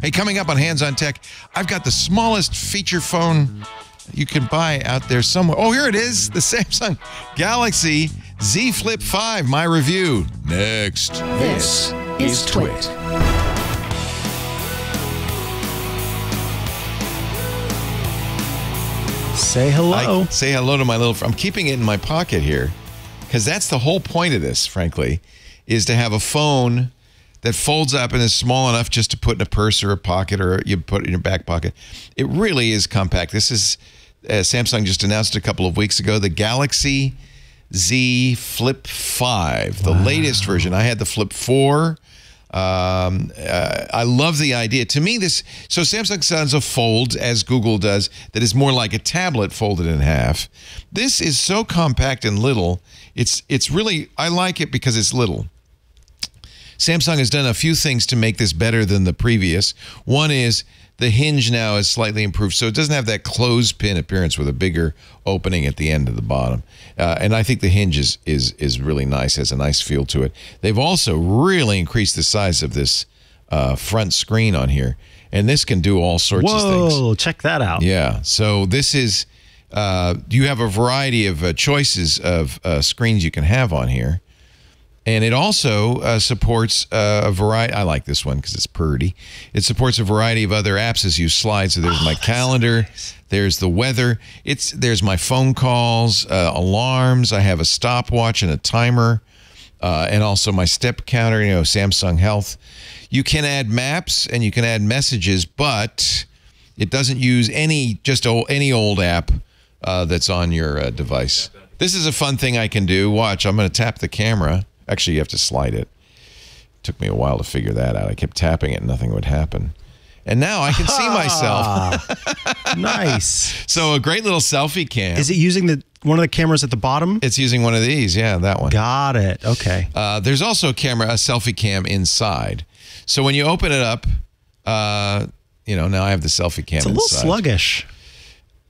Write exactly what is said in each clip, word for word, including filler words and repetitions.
Hey, coming up on Hands on Tech, I've got the smallest feature phone you can buy out there somewhere. Oh, here it is, the Samsung Galaxy Z Flip five, my review, next. This is Twit. Say hello. I say hello to my little friend. I'm keeping it in my pocket here because that's the whole point of this, frankly, is to have a phone that folds up and is small enough just to put in a purse or a pocket or you put it in your back pocket. It really is compact. This is, uh, Samsung just announced a couple of weeks ago, the Galaxy Z Flip five, the wow. latest version. I had the Flip four. Um, uh, I love the idea. To me, this, so Samsung sells a fold, as Google does, that is more like a tablet folded in half. This is so compact and little. It's, it's really, I like it because it's little. Samsung has done a few things to make this better than the previous. One is the hinge now is slightly improved, so it doesn't have that clothespin appearance with a bigger opening at the end of the bottom. Uh, and I think the hinge is, is, is really nice, has a nice feel to it. They've also really increased the size of this uh, front screen on here. And this can do all sorts Whoa, of things. Whoa, check that out. Yeah, so this is, uh, you have a variety of uh, choices of uh, screens you can have on here. And it also uh, supports uh, a variety. I like this one because it's pretty. It supports a variety of other apps as you slide. So there's oh, my calendar. Nice. There's the weather. It's there's my phone calls, uh, alarms. I have a stopwatch and a timer, uh, and also my step counter. You know, Samsung Health. You can add maps and you can add messages, but it doesn't use any just old, any old app uh, that's on your uh, device. This is a fun thing I can do. Watch. I'm going to tap the camera. Actually, you have to slide it. Took me a while to figure that out. I kept tapping it and nothing would happen. And now I can see myself. Nice. So a great little selfie cam. Is it using the one of the cameras at the bottom? It's using one of these. Yeah, that one. Got it. Okay. Uh, there's also a camera, a selfie cam inside. So when you open it up, uh, you know, now I have the selfie cam inside. It's a little inside. Sluggish.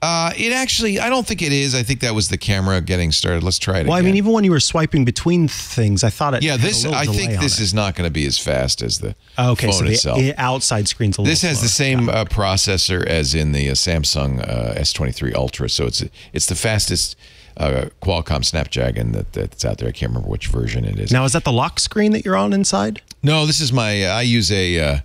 Uh, it actually, I don't think it is. I think that was the camera getting started. Let's try it well, again. Well, I mean, even when you were swiping between things, I thought it yeah, this, had a little delay on it. I think this is not going to be as fast as the oh, okay, phone so the, itself. The outside screen's a little This has slower. the same yeah. uh, processor as in the uh, Samsung uh, S twenty-three Ultra, so it's it's the fastest uh, Qualcomm Snapdragon that, that's out there. I can't remember which version it is. Now, is that the lock screen that you're on inside? No, this is my, uh, I use a, uh,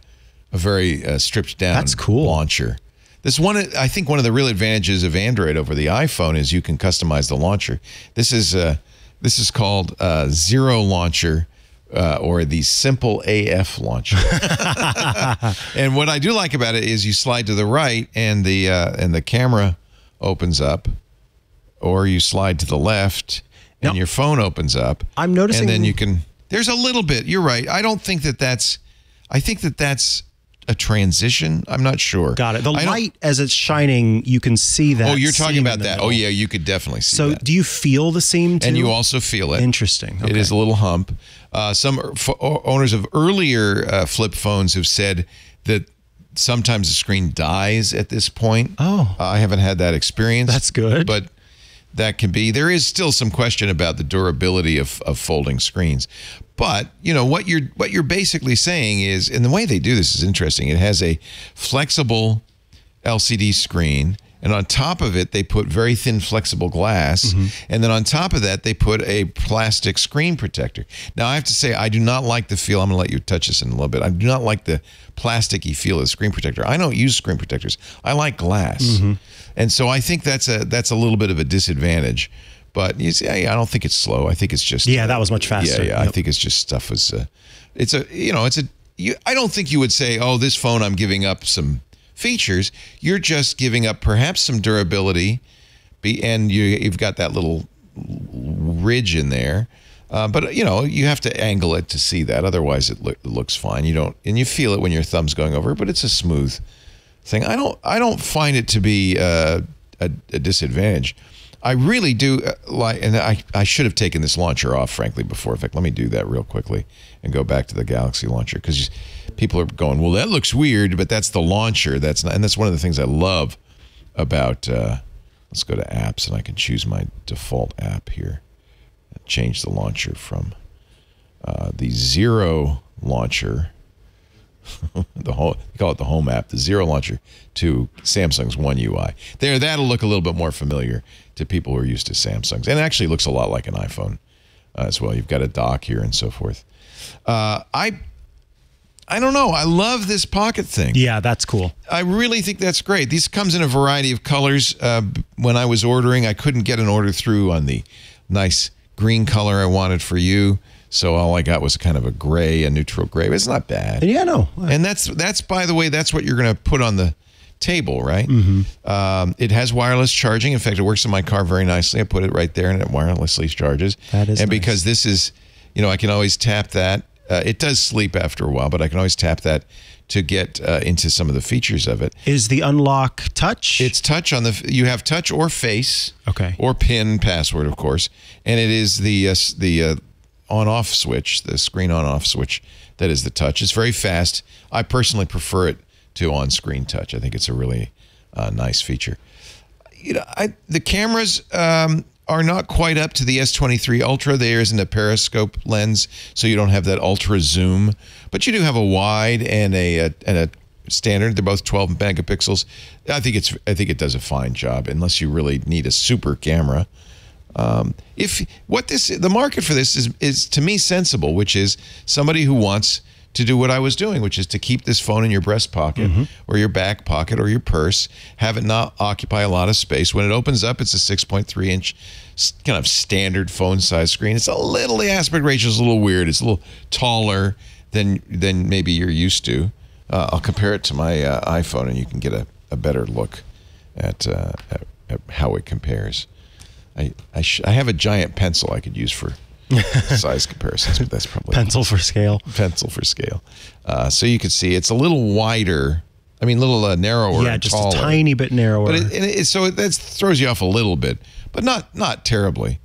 a very uh, stripped down that's cool. launcher. This one, I think one of the real advantages of Android over the iPhone is you can customize the launcher. This is uh, this is called uh, Zero Launcher uh, or the Simple A F Launcher. And what I do like about it is you slide to the right and the uh, and the camera opens up, or you slide to the left and now, your phone opens up. I'm noticing, and then you can. There's a little bit. You're right. I don't think that that's. I think that that's. A transition? I'm not sure. Got it. The I light as it's shining, you can see that. Oh, you're talking about that. Middle. Oh, yeah, you could definitely see so that. So do you feel the seam too? And you also feel it. Interesting. Okay. It is a little hump. Uh, some f owners of earlier uh, flip phones have said that sometimes the screen dies at this point. Oh. Uh, I haven't had that experience. That's good. But that can be. There is still some question about the durability of, of folding screens. But, you know, what you're what you're basically saying is, and the way they do this is interesting. It has a flexible L C D screen, and on top of it, they put very thin flexible glass. Mm-hmm. And then on top of that, they put a plastic screen protector. Now, I have to say, I do not like the feel. I'm going to let you touch this in a little bit. I do not like the plasticky feel of the screen protector. I don't use screen protectors. I like glass. Mm-hmm. And so I think that's a that's a little bit of a disadvantage. But you see, I don't think it's slow. I think it's just yeah. That was much faster. Yeah, yeah. Yep. I think it's just stuff was. Uh, it's a you know, it's a. You, I don't think you would say, oh, this phone, I'm giving up some features. You're just giving up perhaps some durability, be and you, you've got that little ridge in there. Uh, but you know, you have to angle it to see that. Otherwise, it lo looks fine. You don't, and you feel it when your thumb's going over. But it's a smooth thing. I don't. I don't find it to be uh, a, a disadvantage. I really do like, and I, I should have taken this launcher off, frankly, before. In fact, let me do that real quickly and go back to the Galaxy launcher, because people are going, well, that looks weird, but that's the launcher. That's not, and that's one of the things I love about, uh, let's go to apps, and I can choose my default app here. Change the launcher from uh, the Zero Launcher the home, they call it the home app, the Zero Launcher, to Samsung's One U I. There, that'll look a little bit more familiar to people who are used to Samsung's. And it actually looks a lot like an iPhone uh, as well. You've got a dock here and so forth. Uh, I, I don't know. I love this pocket thing. Yeah, that's cool. I really think that's great. This comes in a variety of colors. Uh, when I was ordering, I couldn't get an order through on the nice green color I wanted for you. So all I got was kind of a gray, a neutral gray. But it's not bad. Yeah, no. And that's, that's by the way, that's what you're going to put on the table, right? Mm-hmm. Um, it has wireless charging. In fact, it works in my car very nicely. I put it right there, and it wirelessly charges. That is And nice. Because this is, you know, I can always tap that. Uh, it does sleep after a while, but I can always tap that to get uh, into some of the features of it. Is the unlock touch? It's touch on the, you have touch or face. Okay. Or PIN password, of course. And it is the, uh, the, uh, on-off switch, the screen on-off switch, that is the touch. It's very fast. I personally prefer it to on-screen touch. I think it's a really uh, nice feature. You know, I, the cameras um, are not quite up to the S twenty-three Ultra. There isn't a periscope lens, so you don't have that ultra zoom. But you do have a wide and a, a and a standard. They're both twelve megapixels. I think it's I think it does a fine job, unless you really need a super camera. Um, if what this the market for this is is to me sensible, which is somebody who wants to do what I was doing, which is to keep this phone in your breast pocket, mm-hmm. or your back pocket or your purse, have it not occupy a lot of space. When it opens up, it's a six point three inch kind of standard phone size screen. It's a little, the aspect ratio is a little weird. It's a little taller than than maybe you're used to. Uh, I'll compare it to my uh, iPhone, and you can get a, a better look at, uh, at at how it compares. I I, sh I have a giant pencil I could use for size comparisons, but that's probably pencil for scale. Pencil for scale. Uh, so you can see it's a little wider. I mean, a little uh, narrower. Yeah, just taller, a tiny bit narrower. But it, it, it, so it, that throws you off a little bit, but not not terribly.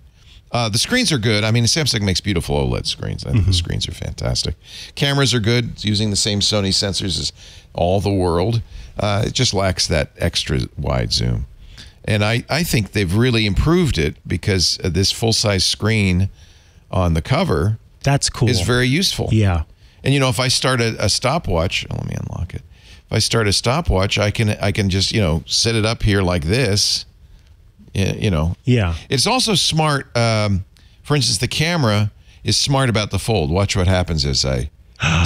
Uh, the screens are good. I mean, Samsung makes beautiful OLED screens. I think mm-hmm. the screens are fantastic. Cameras are good. It's using the same Sony sensors as all the world. Uh, it just lacks that extra wide zoom. And I, I think they've really improved it, because this full-size screen on the cover, that's cool, is very useful. Yeah. And, you know, if I start a, a stopwatch, oh, let me unlock it. If I start a stopwatch, I can I can just, you know, set it up here like this, you know. Yeah. It's also smart. Um, for instance, the camera is smart about the fold. Watch what happens as I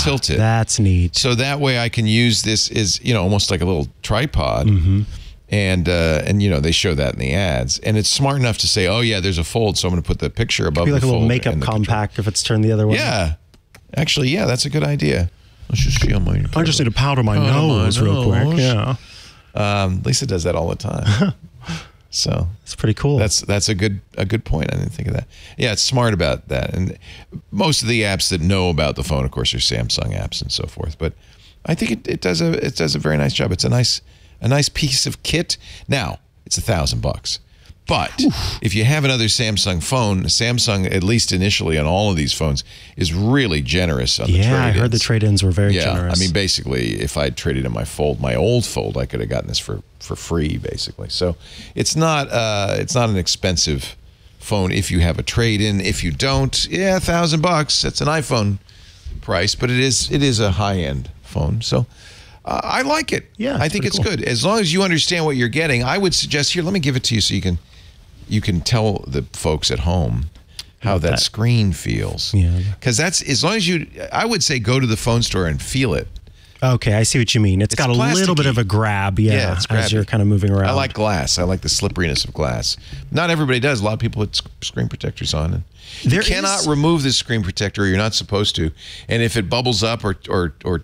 tilt it. That's neat. So that way I can use this as, you know, almost like a little tripod. Mm-hmm. And, uh, and you know, they show that in the ads. And it's smart enough to say, oh, yeah, there's a fold, so I'm going to put the picture above the fold. It could be like a little makeup compact if it's turned the other way. Yeah. Actually, yeah, that's a good idea. Let's just see on my... I just need to powder my nose real quick. Yeah. Um, Lisa does that all the time. So... It's pretty cool. That's that's a good a good point. I didn't think of that. Yeah, it's smart about that. And most of the apps that know about the phone, of course, are Samsung apps and so forth. But I think it, it does a it does a very nice job. It's a nice... A nice piece of kit. Now, it's a thousand bucks. But Oof. If you have another Samsung phone, Samsung, at least initially on all of these phones, is really generous on the trade-ins. Yeah, I heard the trade-ins were very yeah, generous. I mean, basically, if I traded in my Fold, my old Fold, I could have gotten this for, for free, basically. So it's not uh, it's not an expensive phone if you have a trade-in. If you don't, yeah, a thousand bucks. That's an iPhone price, but it is it is a high-end phone. So... Uh, I like it. Yeah, I think it's cool. Good. As long as you understand what you're getting, I would suggest here. Let me give it to you so you can, you can tell the folks at home how that, that screen feels. Yeah. Because that's as long as you. I would say go to the phone store and feel it. Okay, I see what you mean. It's, it's got a plasticky. Little bit of a grab, yeah, yeah it's as you're kind of moving around. I like glass. I like the slipperiness of glass. Not everybody does. A lot of people put screen protectors on. And there you is... cannot remove this screen protector. Or you're not supposed to. And if it bubbles up or or or.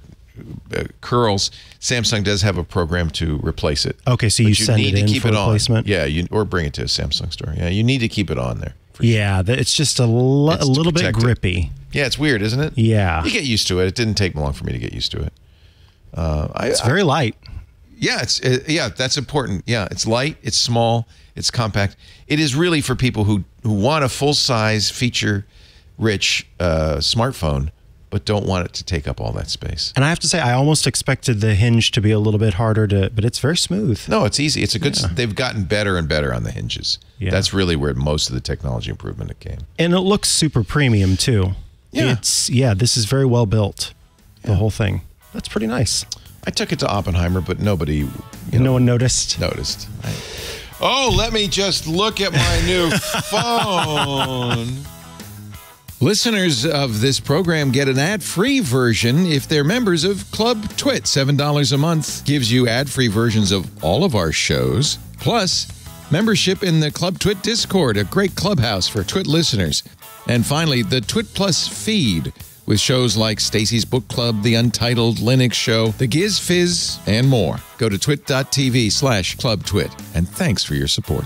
Uh, curls, Samsung does have a program to replace it. Okay, so you, you send need it to in keep for it replacement? On. Yeah, you, or bring it to a Samsung store. Yeah, you need to keep it on there. Yeah, sure. It's just a, it's a little bit grippy. It. Yeah, it's weird, isn't it? Yeah. You get used to it. It didn't take long for me to get used to it. Uh, I, it's very I, light. Yeah, it's uh, yeah, that's important. Yeah, it's light, it's small, it's compact. It is really for people who, who want a full-size, feature-rich uh, smartphone, but don't want it to take up all that space. And I have to say, I almost expected the hinge to be a little bit harder to, but it's very smooth. No, it's easy. It's a good, yeah. They've gotten better and better on the hinges. Yeah. That's really where most of the technology improvement came. And it looks super premium too. Yeah. It's, yeah, this is very well built, yeah. The whole thing. that's pretty nice. I took it to Oppenheimer, but nobody, you know, no one noticed. Noticed. I, oh, let me just look at my new phone. Listeners of this program get an ad-free version if they're members of Club Twit. seven dollars a month gives you ad-free versions of all of our shows, plus membership in the Club Twit Discord, a great clubhouse for Twit listeners. And finally, the Twit Plus feed with shows like Stacy's Book Club, The Untitled Linux Show, The Giz Fizz, and more. Go to twit dot t v slash club twit. And thanks for your support.